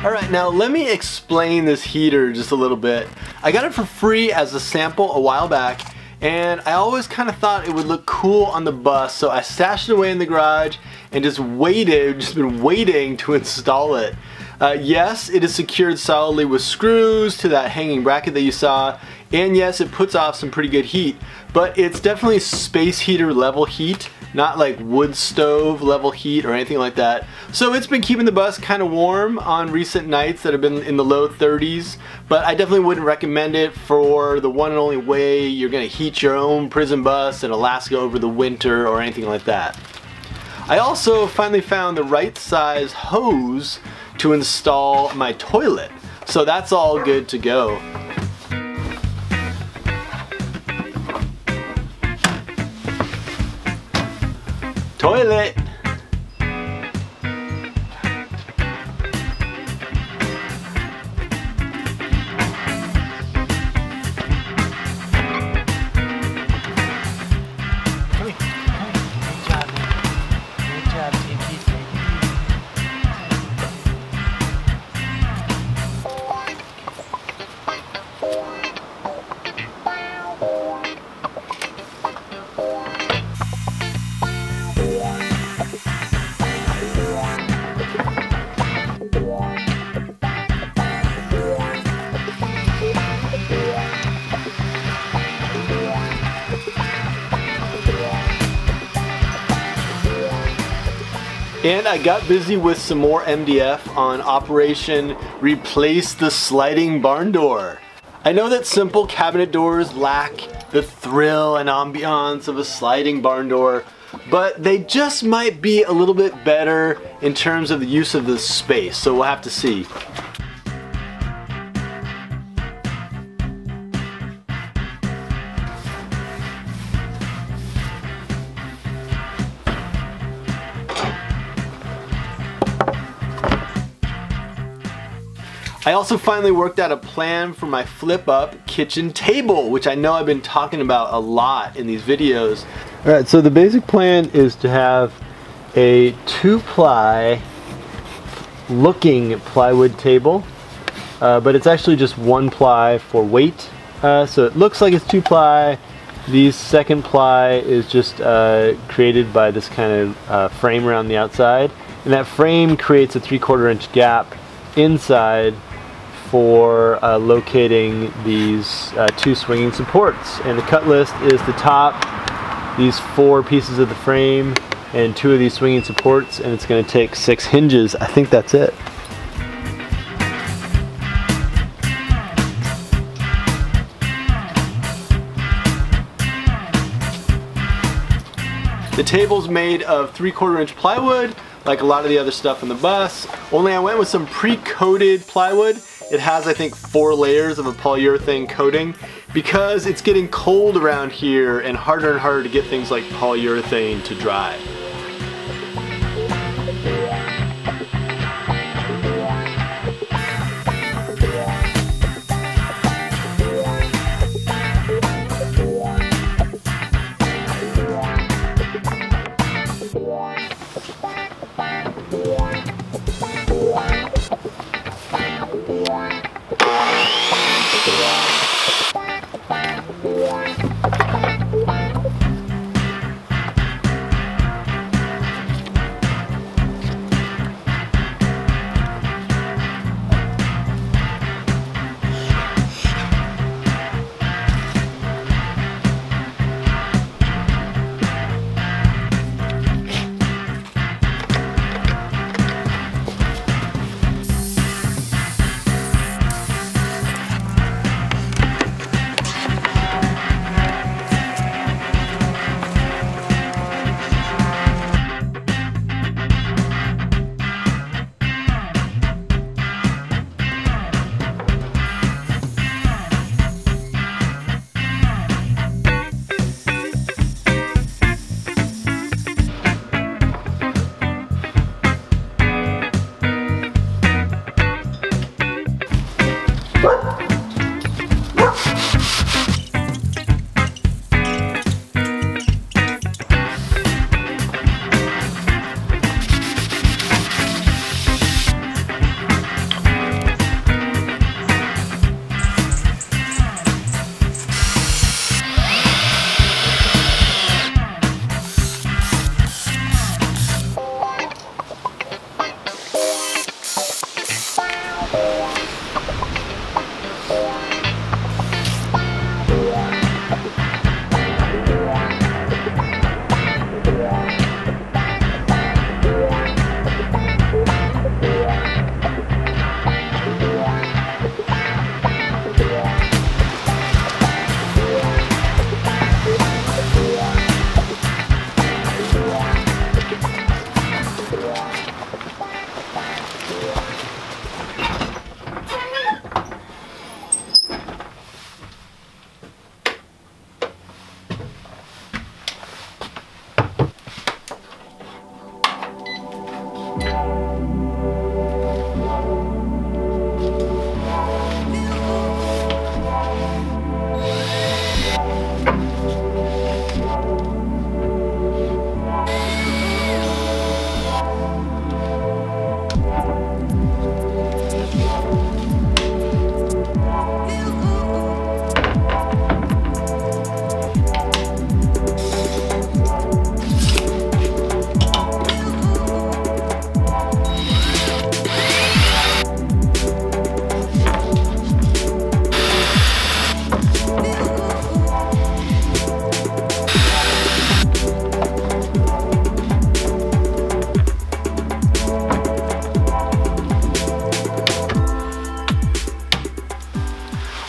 Alright, now let me explain this heater just a little bit. I got it for free as a sample a while back, and I always kind of thought it would look cool on the bus, so I stashed it away in the garage and just been waiting to install it. Yes, it is secured solidly with screws to that hanging bracket that you saw, and yes, it puts off some pretty good heat, but it's definitely space heater level heat, not like wood stove level heat or anything like that. So it's been keeping the bus kind of warm on recent nights that have been in the low 30s, but I definitely wouldn't recommend it for the one and only way you're gonna heat your own prison bus in Alaska over the winter or anything like that. I also finally found the right size hose to install my toilet, so that's all good to go. Toilet! And I got busy with some more MDF on Operation Replace the Sliding Barn Door. I know that simple cabinet doors lack the thrill and ambiance of a sliding barn door, but they just might be a little bit better in terms of the use of the space, so we'll have to see. I also finally worked out a plan for my flip-up kitchen table, which I know I've been talking about a lot in these videos. Alright, so the basic plan is to have a 2-ply looking plywood table, but it's actually just 1-ply for weight. So it looks like it's 2-ply. The 2nd ply is just created by this kind of frame around the outside, and that frame creates a 3/4 inch gap inside for locating these 2 swinging supports. And the cut list is the top, these 4 pieces of the frame, and 2 of these swinging supports, and it's gonna take 6 hinges. I think that's it. The table's made of 3/4 inch plywood, like a lot of the other stuff in the bus, only I went with some pre-coated plywood. It has, I think, 4 layers of a polyurethane coating because it's getting cold around here and harder to get things like polyurethane to dry.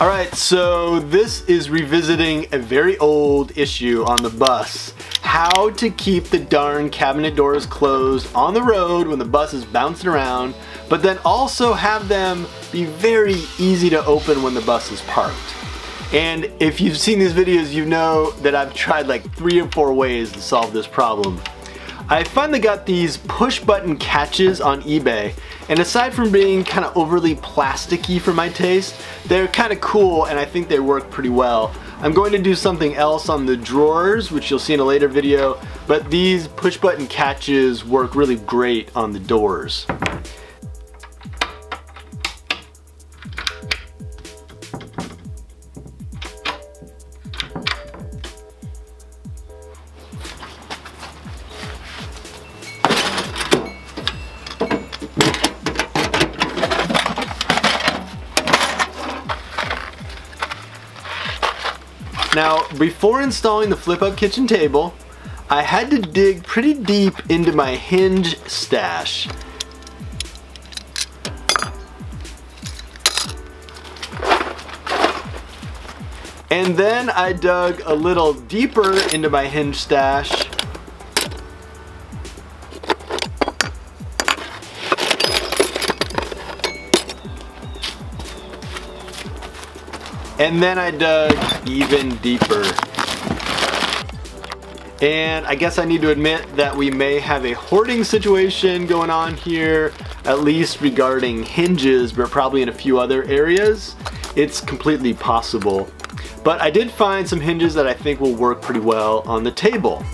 All right, so this is revisiting a very old issue on the bus. How to keep the darn cabinet doors closed on the road when the bus is bouncing around, but then also have them be very easy to open when the bus is parked. And if you've seen these videos, you know that I've tried like 3 or 4 ways to solve this problem. I finally got these push button catches on eBay, and aside from being kind of overly plasticky for my taste, they're kind of cool and I think they work pretty well. I'm going to do something else on the drawers, which you'll see in a later video, but these push button catches work really great on the doors. Now, before installing the flip-up kitchen table, I had to dig pretty deep into my hinge stash. And then I dug a little deeper into my hinge stash. And then I dug even deeper. And I guess I need to admit that we may have a hoarding situation going on here, at least regarding hinges, but probably in a few other areas. It's completely possible. But I did find some hinges that I think will work pretty well on the table.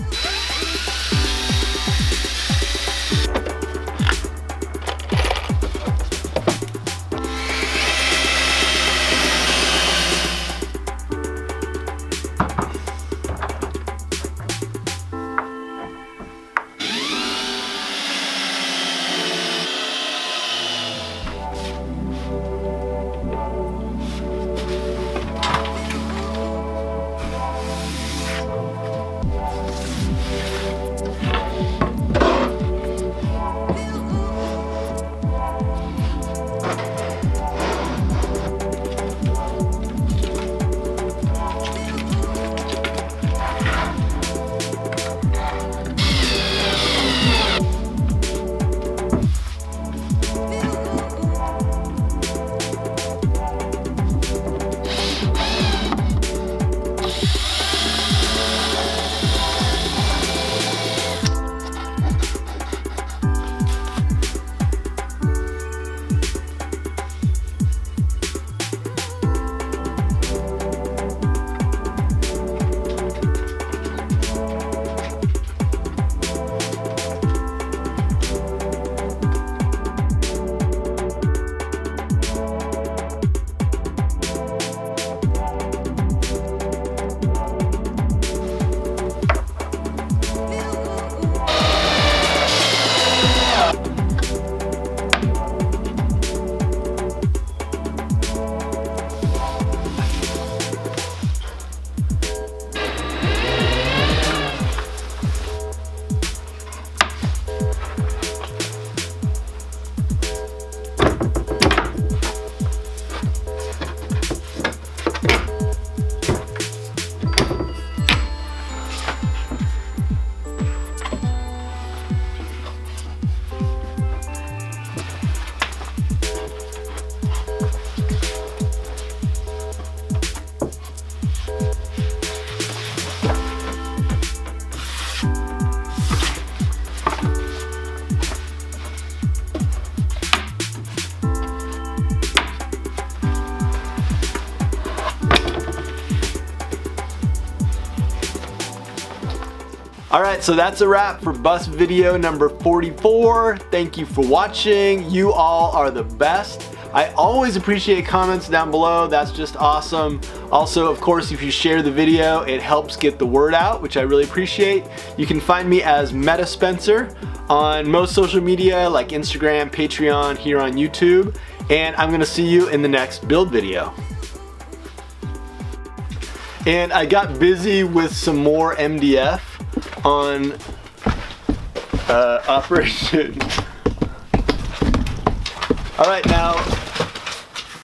All right, so that's a wrap for bus video number 44. Thank you for watching. You all are the best. I always appreciate comments down below. That's just awesome. Also, of course, if you share the video, it helps get the word out, which I really appreciate. You can find me as MetaSpencer on most social media like Instagram, Patreon, here on YouTube. And I'm gonna see you in the next build video. And I got busy with some more MDF on operation. All right, now